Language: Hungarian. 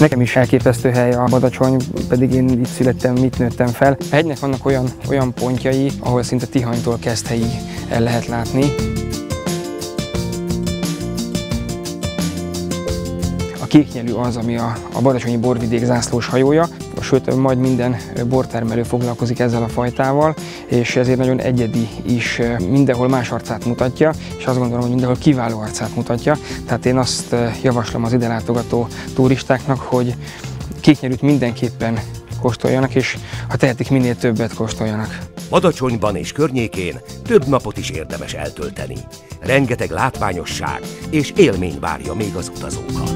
Nekem is elképesztő hely a Badacsony, pedig én itt születtem, itt nőttem fel. A hegynek vannak olyan pontjai, ahol szinte Tihanytól Keszthelyig el lehet látni. A Kéknyelű az, ami a badacsonyi borvidék zászlós hajója, sőt majd minden bortermelő foglalkozik ezzel a fajtával, és ezért nagyon egyedi is, mindenhol más arcát mutatja, és azt gondolom, hogy mindenhol kiváló arcát mutatja. Tehát én azt javaslom az ide látogató turistáknak, hogy Kéknyelűt mindenképpen kóstoljanak, és ha tehetik, minél többet kóstoljanak. Badacsonyban és környékén több napot is érdemes eltölteni. Rengeteg látványosság és élmény várja még az utazókat.